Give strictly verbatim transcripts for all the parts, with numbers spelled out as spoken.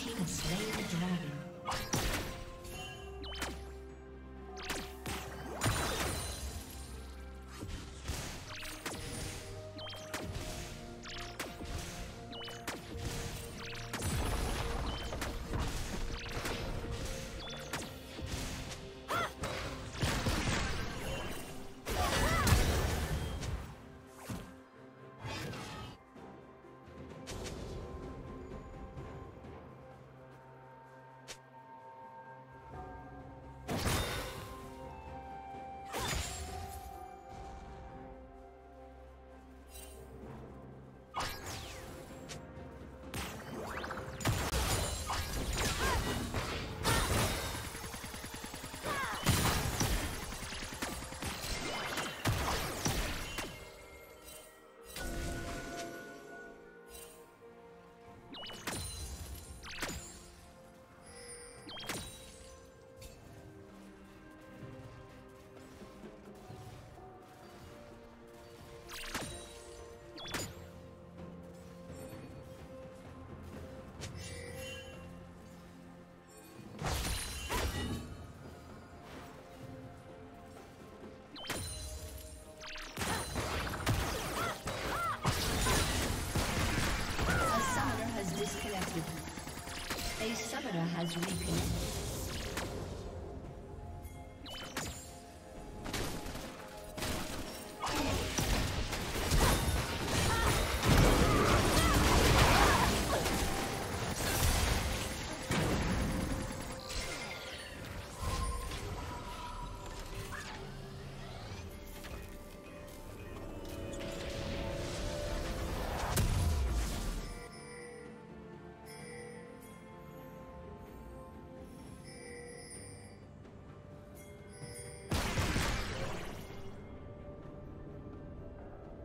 team has slain the dragon. A summoner has reconnected.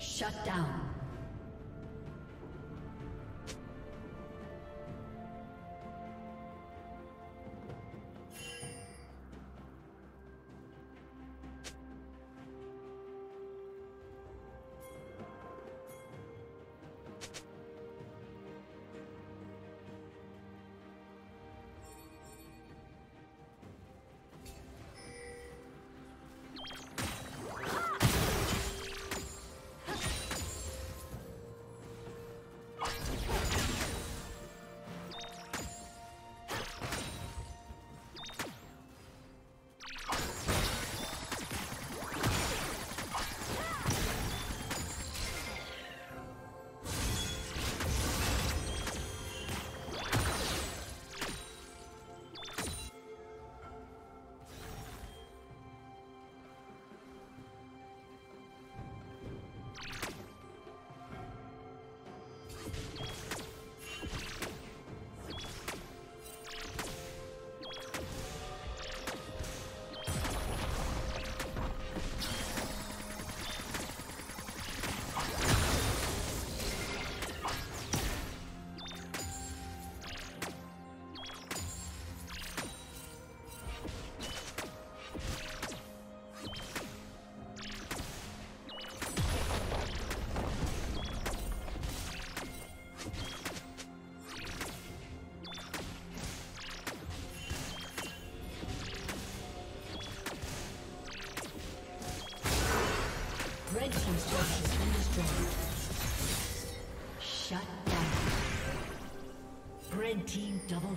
Shut down. Shut down. Red team double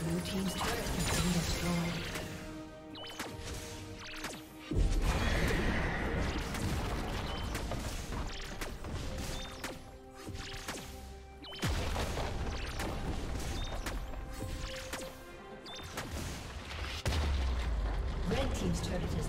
Blue team's turret has been destroyed. Red team's turret has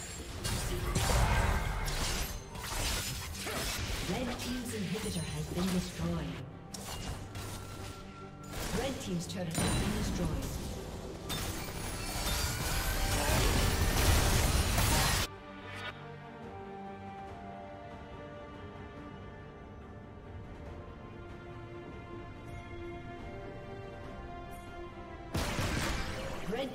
Team's turret has been destroyed. Red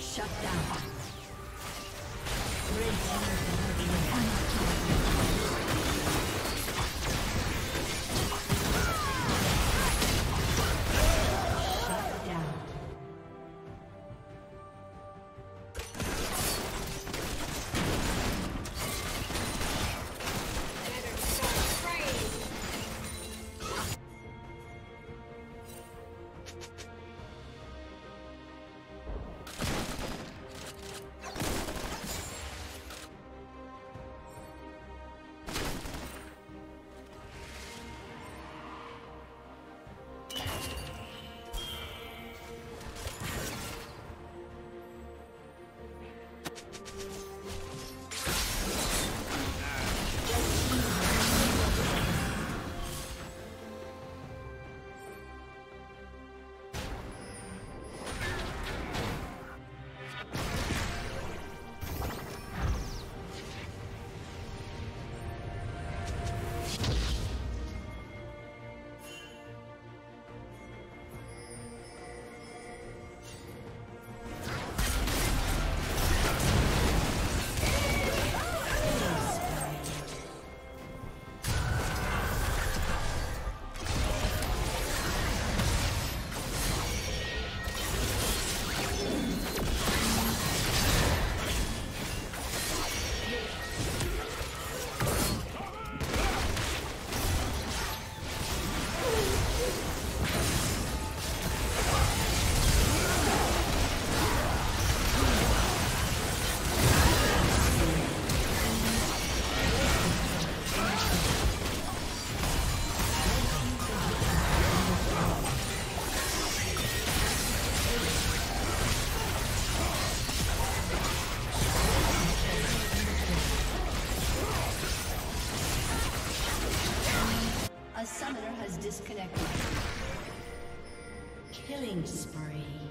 Shut down. Red team. Partner has disconnected. Killing spree.